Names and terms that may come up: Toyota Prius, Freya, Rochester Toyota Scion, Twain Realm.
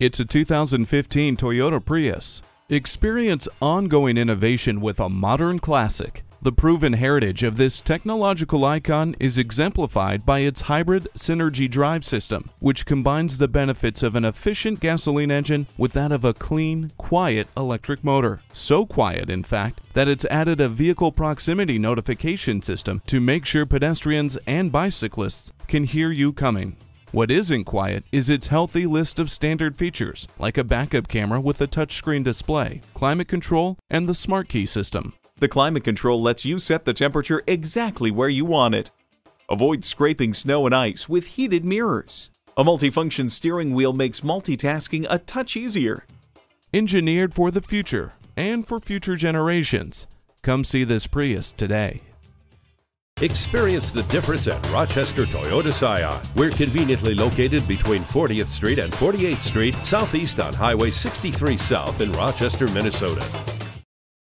It's a 2015 Toyota Prius. Experience ongoing innovation with a modern classic. The proven heritage of this technological icon is exemplified by its hybrid Synergy drive system, which combines the benefits of an efficient gasoline engine with that of a clean, quiet electric motor. So quiet, in fact, that it's added a vehicle proximity notification system to make sure pedestrians and bicyclists can hear you coming. What isn't quiet is its healthy list of standard features, like a backup camera with a touchscreen display, climate control, and the smart key system. The climate control lets you set the temperature exactly where you want it. Avoid scraping snow and ice with heated mirrors. A multifunction steering wheel makes multitasking a touch easier. Engineered for the future and for future generations. Come see this Prius today. Experience the difference at Rochester Toyota Scion. We're conveniently located between 40th Street and 48th Street, southeast on Highway 63 South in Rochester, Minnesota.